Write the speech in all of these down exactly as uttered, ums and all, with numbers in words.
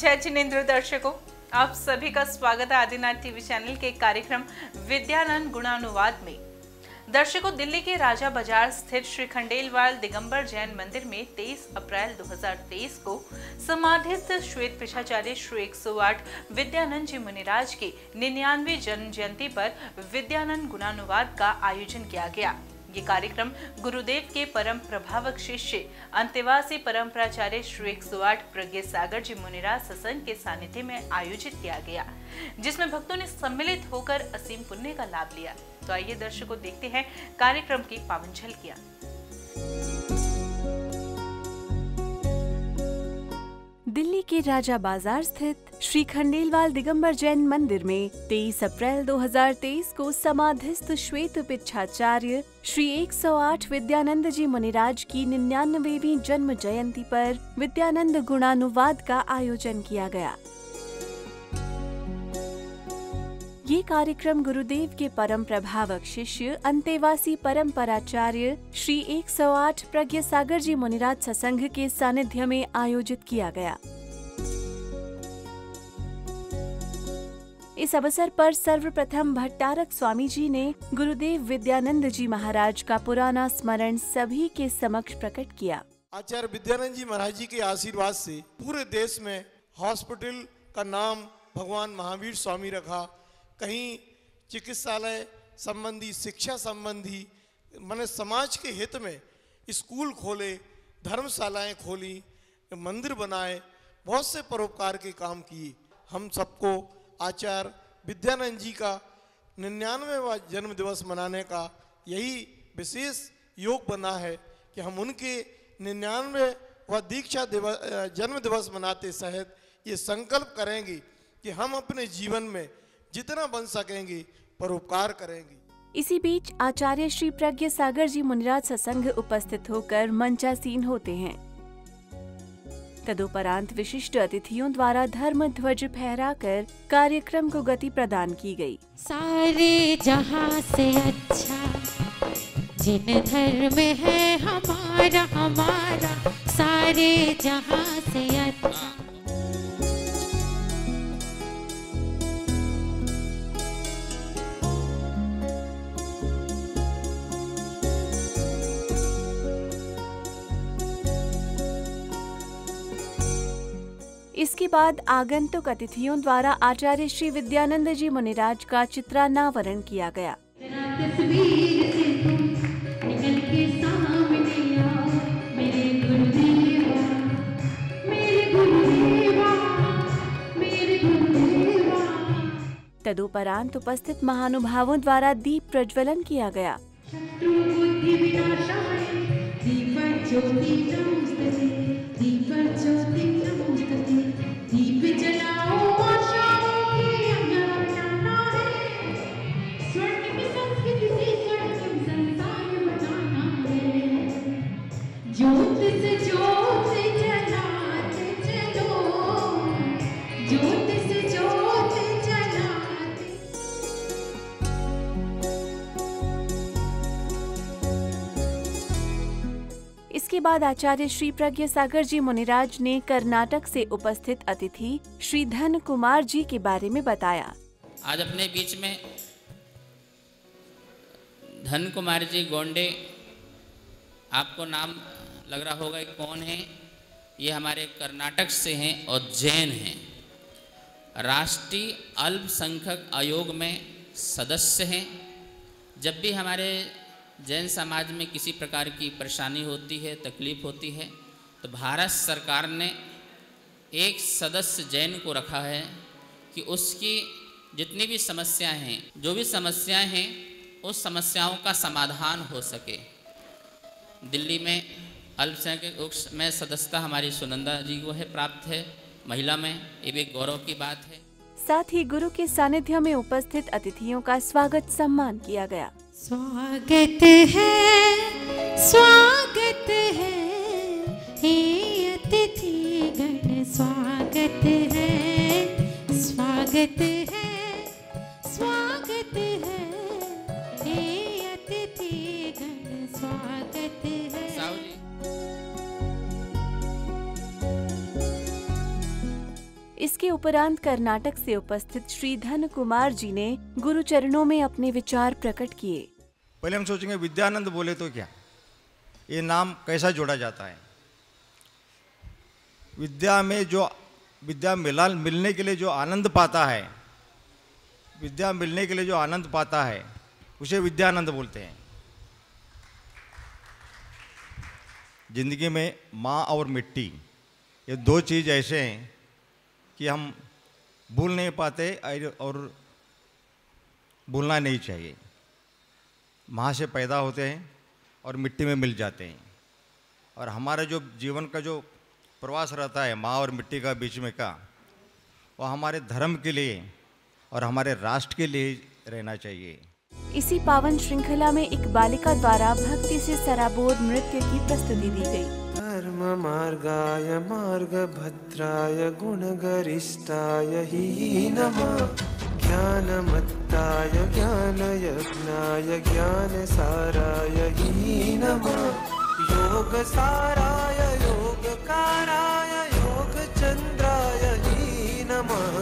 जय जिनेन्द्र। दर्शकों आप सभी का स्वागत है आदिनाथ टीवी चैनल के कार्यक्रम विद्यानंद गुणानुवाद में। दर्शकों दिल्ली के राजा बाजार स्थित श्री खंडेलवाल दिगंबर जैन मंदिर में तेईस अप्रैल दो हज़ार तेईस को समाधिस्थ श्वेत पेशाचार्य श्री एक सौ आठ विद्यानंद जी मुनिराज की निन्यानवे जन्म जयंती पर विद्यानंद गुणानुवाद का आयोजन किया गया। ये कार्यक्रम गुरुदेव के परम प्रभावक शिष्य अंतेवासी परम्पराचार्य श्री एक सौ आठ प्रज्ञा सागर जी मुनिराज सत्संग के सानिध्य में आयोजित किया गया, जिसमें भक्तों ने सम्मिलित होकर असीम पुण्य का लाभ लिया। तो आइए दर्शकों देखते हैं कार्यक्रम की पावन झलकियां। दिल्ली के राजा बाजार स्थित श्री खंडेलवाल दिगंबर जैन मंदिर में तेईस अप्रैल दो हज़ार तेईस को समाधिस्थ श्वेत पिच्छाचार्य श्री एक सौ आठ विद्यानंद जी मुनिराज की निन्यानवेवीं जन्म जयंती पर विद्यानंद गुणानुवाद का आयोजन किया गया। ये कार्यक्रम गुरुदेव के परम प्रभावक शिष्य अंतेवासी परम्पराचार्य श्री एक सौ आठ प्रज्ञा सागर जी मुनिराज सत्संग के सानिध्य में आयोजित किया गया। इस अवसर पर सर्वप्रथम भट्टारक स्वामी जी ने गुरुदेव विद्यानंद जी महाराज का पुराना स्मरण सभी के समक्ष प्रकट किया। आचार्य विद्यानंद जी महाराज जी के आशीर्वाद से पूरे देश में हॉस्पिटल का नाम भगवान महावीर स्वामी रखा, कहीं चिकित्सालय संबंधी, शिक्षा संबंधी, माने समाज के हित में स्कूल खोले, धर्मशालाएं खोली, मंदिर बनाए, बहुत से परोपकार के काम किए। हम सबको आचार्य विद्यानंद जी का निन्यानवेवां जन्म दिवस मनाने का यही विशेष योग बना है कि हम उनके निन्यानवेवां दीक्षा दिवस जन्म दिवस मनाते सहित ये संकल्प करेंगे कि हम अपने जीवन में जितना बन सकेंगे परोपकार करेंगे। इसी बीच आचार्य श्री प्रज्ञा सागर जी मुनिराज सत्संग उपस्थित होकर मंचासीन होते हैं। तदुपरांत विशिष्ट अतिथियों द्वारा धर्म ध्वज फहराकर कार्यक्रम को गति प्रदान की गई। सारे जहां से अच्छा जिन धर्म है हमारा हमारा, सारे जहां से अच्छा। इसके बाद आगंतुक अतिथियों द्वारा आचार्य श्री विद्यानंद जी मुनिराज का चित्रानावरण किया गया। तदुपरांत उपस्थित महानुभावों द्वारा दीप प्रज्वलन किया गया। इसके बाद आचार्य श्री प्रज्ञा सागर जी मुनिराज ने कर्नाटक से उपस्थित अतिथि श्री धन कुमार जी के बारे में बताया। आज अपने बीच में धन कुमार जी गोंडे, आपको नाम लग रहा होगा कौन है। ये हमारे कर्नाटक से हैं और जैन हैं, राष्ट्रीय अल्पसंख्यक आयोग में सदस्य हैं। जब भी हमारे जैन समाज में किसी प्रकार की परेशानी होती है, तकलीफ होती है, तो भारत सरकार ने एक सदस्य जैन को रखा है कि उसकी जितनी भी समस्याएं हैं, जो भी समस्याएं हैं, उस समस्याओं का समाधान हो सके। दिल्ली में अल्पसंख्यक में सदस्यता हमारी सुनंदा जी को है, प्राप्त है महिला में, ये भी गौरव की बात है। साथ ही गुरु के सानिध्य में उपस्थित अतिथियों का स्वागत सम्मान किया गया। स्वागत है स्वागत है हे अतिथिगण, स्वागत है स्वागत है स्वागत है हे अतिथिगण, स्वागत है। इसके उपरांत कर्नाटक से उपस्थित श्री धन कुमार जी ने गुरु चरणों में अपने विचार प्रकट किए। पहले हम सोचेंगे विद्यानंद बोले तो क्या, ये नाम कैसा जोड़ा जाता है। विद्या में जो विद्या मिलाल मिलने के लिए जो आनंद पाता है, विद्या मिलने के लिए जो आनंद पाता है उसे विद्यानंद बोलते हैं। जिंदगी में माँ और मिट्टी ये दो चीज़ ऐसे हैं कि हम भूल नहीं पाते और भूलना नहीं चाहिए। माँ से पैदा होते हैं और मिट्टी में मिल जाते हैं, और हमारा जो जीवन का जो प्रवास रहता है माँ और मिट्टी का बीच में का, वो हमारे धर्म के लिए और हमारे राष्ट्र के लिए रहना चाहिए। इसी पावन श्रृंखला में एक बालिका द्वारा भक्ति से सराबोर नृत्य की प्रस्तुति दी गई। धर्म मार्गाय मार्ग भद्राय गुणगरिष्ठाय ही नमः, ज्ञानमत्ताय ज्ञानयज्ञाय ज्ञानसाराय ही नमः, योगसाराय योगकाराय योगचंद्राय ही नमः,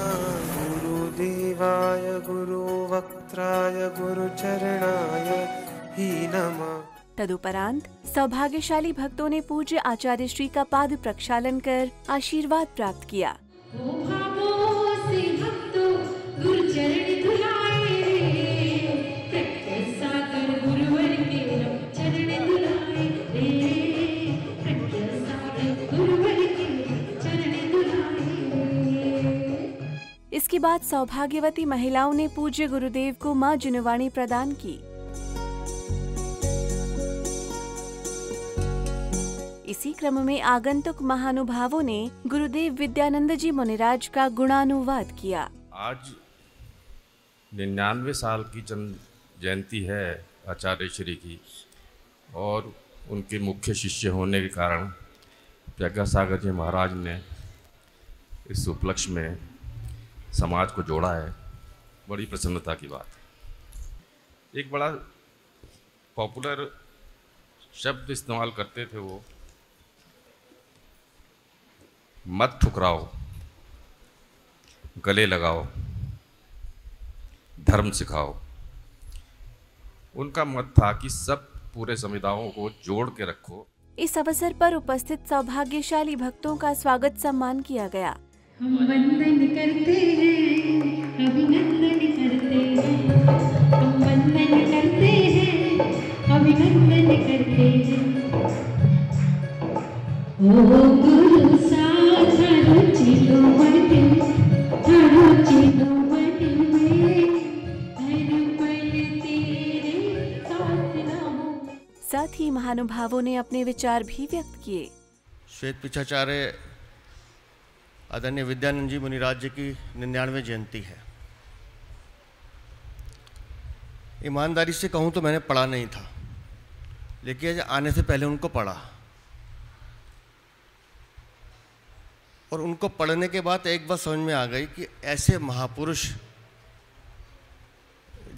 गुरुदेवाय गुरुवक्त्राय गुरुचरणाय ही नमः। तदुपरांत सौभाग्यशाली भक्तों ने पूज्य आचार्य श्री का पाद प्रक्षालन कर आशीर्वाद प्राप्त किया। इसके बाद सौभाग्यवती महिलाओं ने पूज्य गुरुदेव को मां जिनवाणी प्रदान की। इसी क्रम में आगंतुक महानुभावों ने गुरुदेव विद्यानंद जी मुनिराज का गुणानुवाद किया। आज निन्यानवे साल की जन्म जयंती है आचार्य श्री की, और उनके मुख्य शिष्य होने के कारण प्रज्ञा सागर जी महाराज ने इस उपलक्ष्य में समाज को जोड़ा है, बड़ी प्रसन्नता की बात है। एक बड़ा पॉपुलर शब्द इस्तेमाल करते थे वो, मत ठुकराओ गले लगाओ धर्म सिखाओ। उनका मत था कि सब पूरे समुदायों को जोड़ के रखो। इस अवसर पर उपस्थित सौभाग्यशाली भक्तों का स्वागत सम्मान किया गया। हम वंदन करते हैं, अभिनंदन करते हैं, हम वंदन करते हैं, अभिनंदन करते हैं। ओ गुरु साचा रुचिलो बढ़ते, रुचिलो बढ़ते धर्म पर तेरे साथ नामों। साथ ही महानुभावों ने अपने विचार भी व्यक्त किए। श्वेत पिछाचार्य आदरणीय विद्यानंद जी मुनिराज जी की निन्यानवे जयंती है। ईमानदारी से कहूँ तो मैंने पढ़ा नहीं था, लेकिन आने से पहले उनको पढ़ा, और उनको पढ़ने के बाद एक बात समझ में आ गई कि ऐसे महापुरुष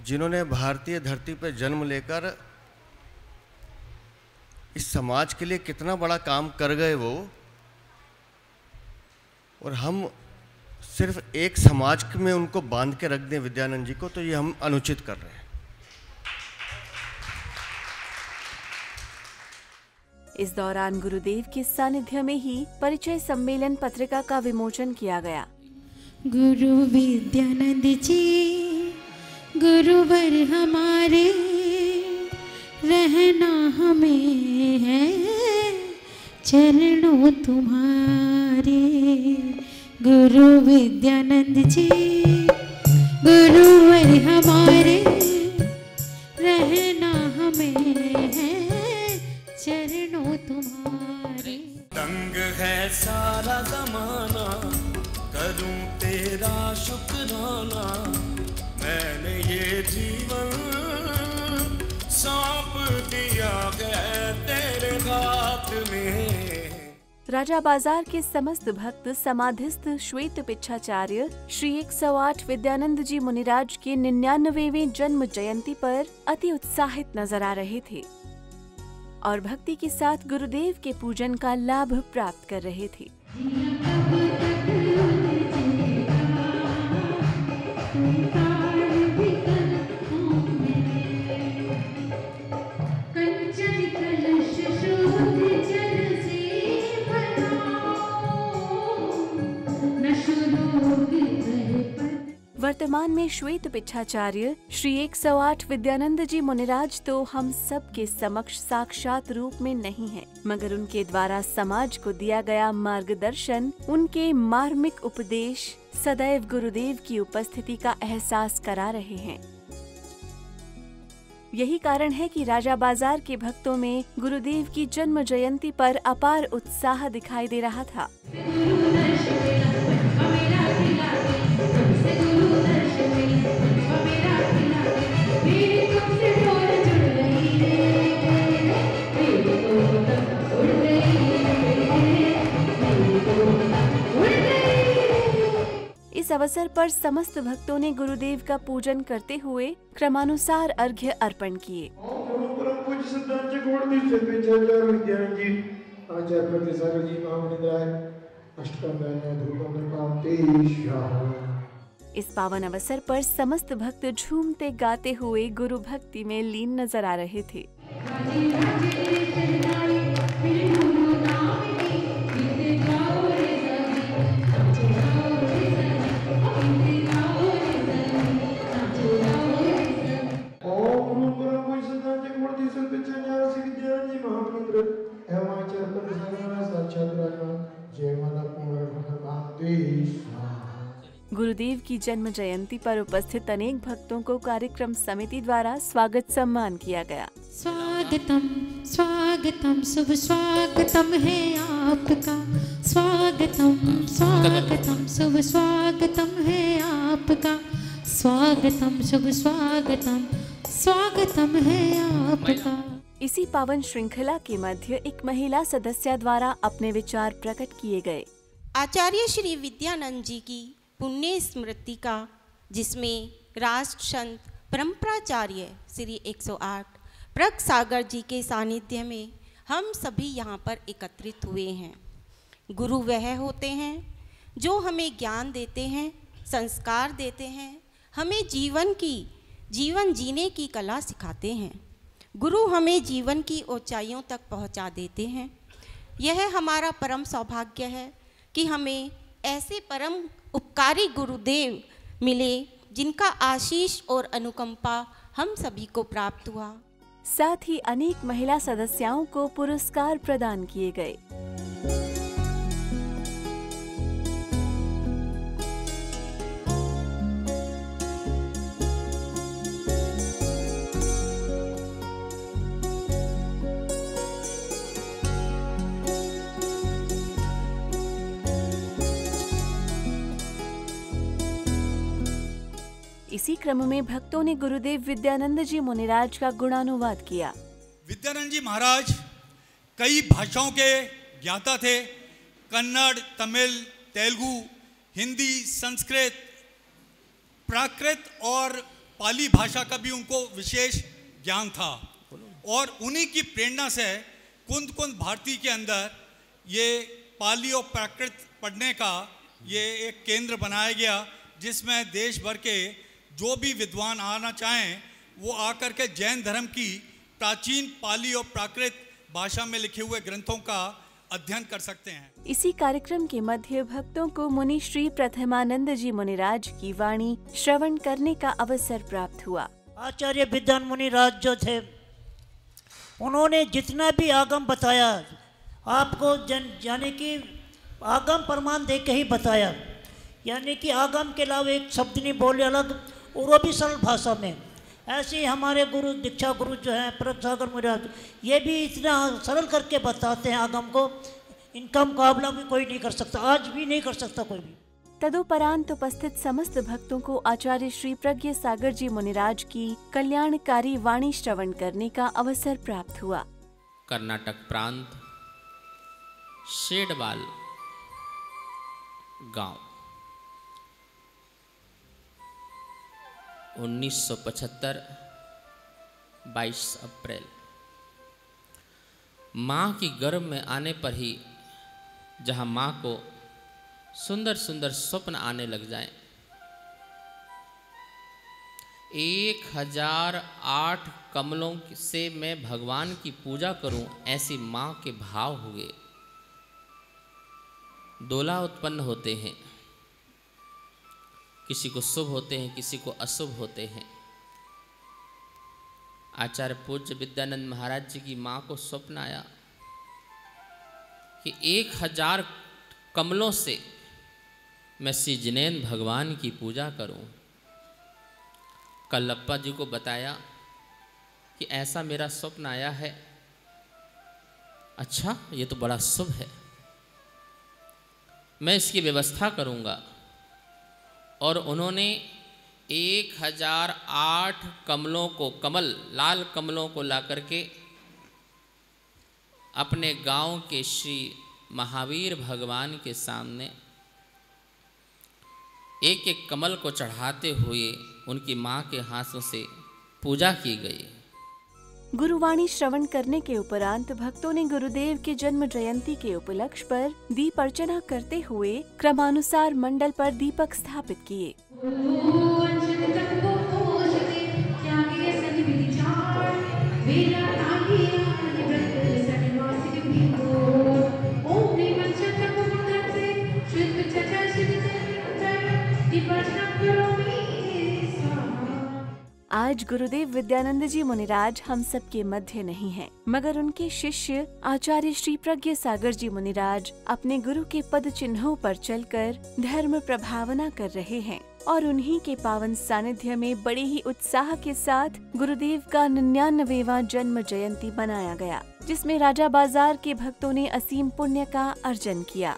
जिन्होंने भारतीय धरती पर जन्म लेकर इस समाज के लिए कितना बड़ा काम कर गए वो, और हम सिर्फ एक समाज में उनको बांध के रख दें विद्यानंद जी को, तो ये हम अनुचित कर रहे हैं। इस दौरान गुरुदेव के सानिध्य में ही परिचय सम्मेलन पत्रिका का विमोचन किया गया। गुरु विद्यानंद जी गुरुवर हमारे, रहना हमें है चरणों तुम्हारे, गुरु विद्यानंद जी गुरुवर हमारे, रहना हमें है चरणों तुम्हारे। तंग है सारा जमाना, करूं तेरा शुक्राना, मैंने ये जीवन सौंप दिया गया तेरे हाथ में। राजा बाजार के समस्त भक्त समाधिस्थ श्वेत पिछाचार्य श्री एक सौ आठ विद्यानंद जी मुनिराज के निन्यानवेवें जन्म जयंती पर अति उत्साहित नजर आ रहे थे और भक्ति के साथ गुरुदेव के पूजन का लाभ प्राप्त कर रहे थे। वर्तमान में श्वेत पिछाचार्य श्री एक सौ आठ विद्यानंद जी मुनिराज तो हम सब के समक्ष साक्षात रूप में नहीं है, मगर उनके द्वारा समाज को दिया गया मार्गदर्शन, उनके मार्मिक उपदेश सदैव गुरुदेव की उपस्थिति का एहसास करा रहे हैं। यही कारण है कि राजा बाजार के भक्तों में गुरुदेव की जन्म जयंती पर अपार उत्साह दिखाई दे रहा था। इस अवसर पर समस्त भक्तों ने गुरुदेव का पूजन करते हुए क्रमानुसार अर्घ्य अर्पण किए। इस पावन अवसर पर समस्त भक्त झूमते गाते हुए गुरु भक्ति में लीन नजर आ रहे थे। गुरुदेव की जन्म जयंती पर उपस्थित अनेक भक्तों को कार्यक्रम समिति द्वारा स्वागत सम्मान किया गया। स्वागतम स्वागतम शुभ स्वागतम है आपका, स्वागतम स्वागतम शुभ स्वागतम है आपका, स्वागतम शुभ स्वागतम स्वागतम है आपका। इसी पावन श्रृंखला के मध्य एक महिला सदस्य द्वारा अपने विचार प्रकट किए गए। आचार्य श्री विद्यानंद जी की पुण्य स्मृति का, जिसमें राष्ट्र संत परम्पराचार्य श्री एक सौ आठ प्रज्ञा सागर जी के सानिध्य में हम सभी यहाँ पर एकत्रित हुए हैं। गुरु वह होते हैं जो हमें ज्ञान देते हैं, संस्कार देते हैं, हमें जीवन की जीवन जीने की कला सिखाते हैं। गुरु हमें जीवन की ऊंचाइयों तक पहुँचा देते हैं। यह हमारा परम सौभाग्य है कि हमें ऐसे परम उपकारी गुरुदेव मिले, जिनका आशीष और अनुकंपा हम सभी को प्राप्त हुआ। साथ ही अनेक महिला सदस्यों को पुरस्कार प्रदान किए गए। इसी क्रम में भक्तों ने गुरुदेव विद्यानंद जी मुनिराज का गुणानुवाद किया। विद्यानंद जी महाराज कई भाषाओं के ज्ञाता थे। कन्नड़, तमिल, तेलुगु, हिंदी, संस्कृत, प्राकृत और पाली भाषा का भी उनको विशेष ज्ञान था। और उन्हीं की प्रेरणा से कुंद कुंद भारती के अंदर ये पाली और प्राकृत पढ़ने का ये एक केंद्र बनाया गया, जिसमें देश भर के जो भी विद्वान आना चाहें वो आकर के जैन धर्म की प्राचीन पाली और प्राकृत भाषा में लिखे हुए ग्रंथों का अध्ययन कर सकते हैं। इसी कार्यक्रम के मध्य भक्तों को मुनि श्री प्रथमानंद जी मुनिराज की वाणी श्रवण करने का अवसर प्राप्त हुआ। आचार्य विद्वान मुनिराज जो थे, उन्होंने जितना भी आगम बताया आपको जन यानी कि आगम प्रमाण दे के ही बताया, यानी कि आगम के अलावा एक शब्द नहीं बोले अलग, और वो भी सरल भाषा में। ऐसे ही हमारे गुरु दीक्षा गुरु जो हैं प्रज्ञा सागर मुनिराज, ये भी इतना सरल करके बताते हैं आगम को, इनका मुकाबला भी कोई नहीं कर सकता, आज भी नहीं कर सकता कोई भी। तदुपरांत उपस्थित समस्त भक्तों को आचार्य श्री प्रज्ञा सागर जी मुनिराज की कल्याणकारी वाणी श्रवण करने का अवसर प्राप्त हुआ। कर्नाटक प्रांत शेडवाल गाँव उन्नीस सौ पचहत्तर बाईस अप्रैल। माँ की गर्भ में आने पर ही जहाँ माँ को सुंदर सुंदर स्वप्न आने लग जाएं, एक हजार आठ कमलों से मैं भगवान की पूजा करूं, ऐसी माँ के भाव हुए। दोला उत्पन्न होते हैं, किसी को शुभ होते हैं, किसी को अशुभ होते हैं। आचार्य पूज्य विद्यानंद महाराज जी की माँ को स्वप्न आया कि एक हजार कमलों से मैं सिजनेन भगवान की पूजा करूं। कल्लप्पा जी को बताया कि ऐसा मेरा स्वप्न आया है। अच्छा, ये तो बड़ा शुभ है, मैं इसकी व्यवस्था करूंगा। और उन्होंने एक हजार आठ कमलों को, कमल लाल कमलों को लाकर के अपने गांव के श्री महावीर भगवान के सामने एक एक कमल को चढ़ाते हुए उनकी मां के हाथों से पूजा की गई। गुरुवाणी श्रवण करने के उपरांत भक्तों ने गुरुदेव के जन्म जयंती के उपलक्ष्य पर दीप अर्चना करते हुए क्रमानुसार मंडल पर दीपक स्थापित किए। आज गुरुदेव विद्यानंद जी मुनिराज हम सब के मध्य नहीं हैं, मगर उनके शिष्य आचार्य श्री प्रज्ञा सागर जी मुनिराज अपने गुरु के पद चिन्हों पर चलकर धर्म प्रभावना कर रहे हैं और उन्हीं के पावन सानिध्य में बड़े ही उत्साह के साथ गुरुदेव का निन्यानवेवां जन्म जयंती मनाया गया, जिसमें राजा बाजार के भक्तों ने असीम पुण्य का अर्जन किया।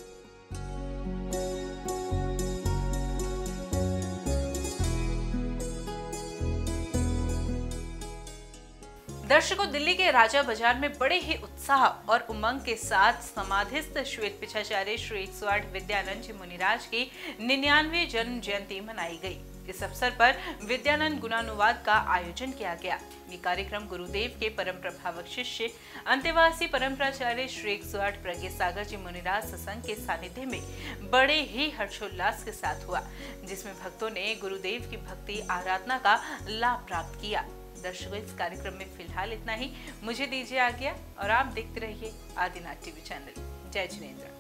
दर्शकों, दिल्ली के राजा बाजार में बड़े ही उत्साह और उमंग के साथ समाधिस्थ श्वेत पिछाचार्य श्री एक सौ आठ विद्यानंद जी मुनिराज की निन्यानवे जन्म जयंती मनाई गई। इस अवसर पर विद्यानंद गुणानुवाद का आयोजन किया गया। ये कार्यक्रम गुरुदेव के परम प्रभावक शिष्य अंतेवासी परम्पराचार्य श्री एक सौ आठ प्रज्ञा सागर जी मुनिराज सत्संग के सानिध्य में बड़े ही हर्षोल्लास के साथ हुआ, जिसमें भक्तों ने गुरुदेव की भक्ति आराधना का लाभ प्राप्त किया। दर्शकों, इस कार्यक्रम में फिलहाल इतना ही। मुझे दीजिए आज्ञा और आप देखते रहिए आदिनाथ टीवी चैनल। जय जिनेंद्र।